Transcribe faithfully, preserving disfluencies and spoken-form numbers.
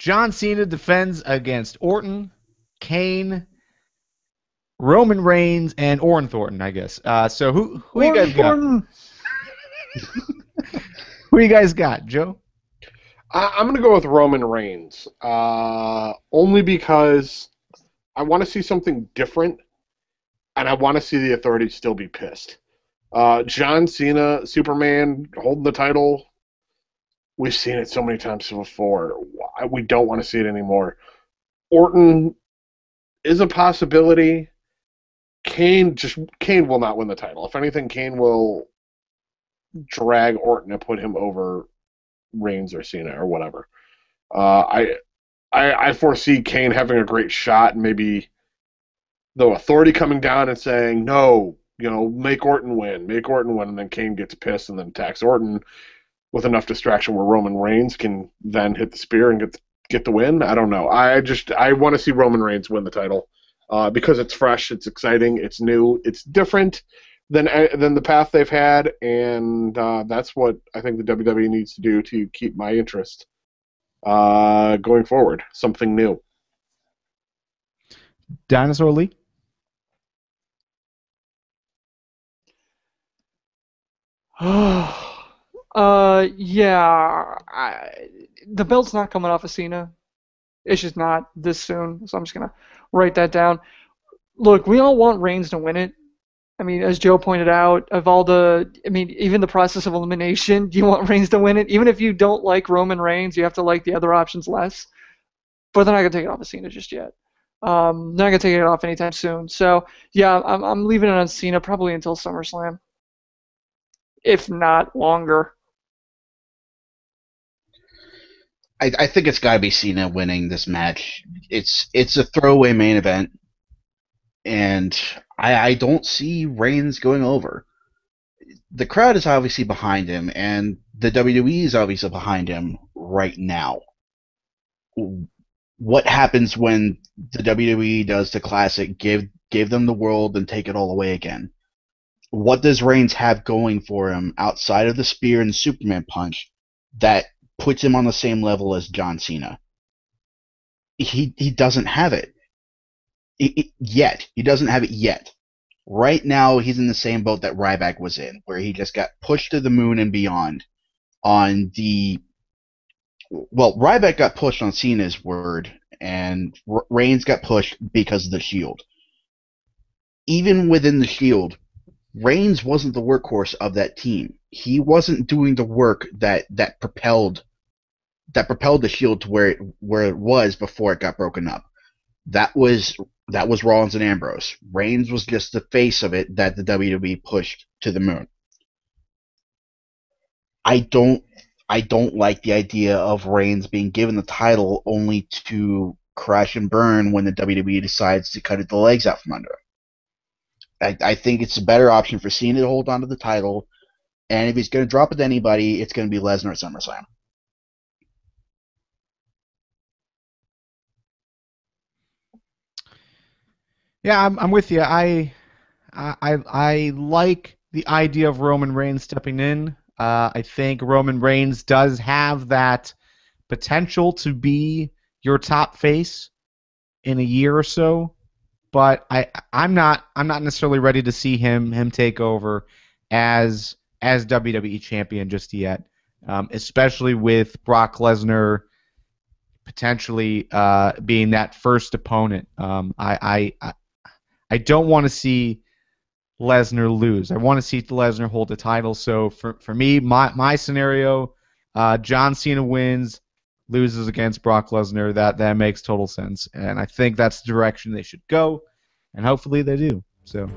John Cena defends against Orton, Kane, Roman Reigns, and Orin Thornton, I guess. Uh, so who who Orin you guys Thornton. got? Who you guys got, Joe? I, I'm gonna go with Roman Reigns, uh, only because I want to see something different, and I want to see the Authority still be pissed. Uh, John Cena, Superman, holding the title. We've seen it so many times before. We don't want to see it anymore. Orton is a possibility. Kane just Kane will not win the title. If anything, Kane will drag Orton and put him over Reigns or Cena or whatever. Uh, I, I I foresee Kane having a great shot, and maybe the Authority coming down and saying, no, you know, make Orton win, make Orton win, and then Kane gets pissed and then attacks Orton with enough distraction where Roman Reigns can then hit the spear and get the, get the win. I don't know. I just I want to see Roman Reigns win the title uh, because it's fresh, it's exciting, it's new, it's different than than the path they've had, and uh, that's what I think the W W E needs to do to keep my interest uh, going forward. Something new. Dinosaur Lee. uh, yeah, I, the belt's not coming off of Cena. It's just not this soon, so I'm just going to write that down. Look, we all want Reigns to win it. I mean, as Joe pointed out, of all the, I mean, even the process of elimination, you want Reigns to win it. Even if you don't like Roman Reigns, you have to like the other options less. But they're not going to take it off of Cena just yet. Um, they're not going to take it off anytime soon. So, yeah, I'm, I'm leaving it on Cena probably until SummerSlam. If not longer. I, I think it's got to be Cena winning this match. It's it's a throwaway main event, and I, I don't see Reigns going over. The crowd is obviously behind him, and the W W E is obviously behind him right now. What happens when the W W E does the classic, give, give them the world and take it all away again? What does Reigns have going for him outside of the spear and Superman punch that puts him on the same level as John Cena? He he doesn't have it. It, it yet. He doesn't have it yet. Right now, he's in the same boat that Ryback was in, where he just got pushed to the moon and beyond on the... Well, Ryback got pushed on Cena's word, and Reigns got pushed because of the Shield. Even within the Shield, Reigns wasn't the workhorse of that team. He wasn't doing the work that, that propelled that propelled the Shield to where it where it was before it got broken up. That was that was Rollins and Ambrose. Reigns was just the face of it that the W W E pushed to the moon. I don't I don't like the idea of Reigns being given the title only to crash and burn when the W W E decides to cut the legs out from under him. I, I think it's a better option for Cena to hold on to the title, and if he's going to drop it to anybody, it's going to be Lesnar at SummerSlam. Yeah, I'm, I'm with you. I, I, I like the idea of Roman Reigns stepping in. Uh, I think Roman Reigns does have that potential to be your top face in a year or so. But I, I'm not I'm not necessarily ready to see him him take over as as W W E champion just yet, um, especially with Brock Lesnar potentially uh, being that first opponent. Um, I, I I don't want to see Lesnar lose. I want to see Lesnar hold the title. So for for me, my my scenario, uh, John Cena wins. Loses against Brock Lesnar, that, that makes total sense. And I think that's the direction they should go, and hopefully they do. So...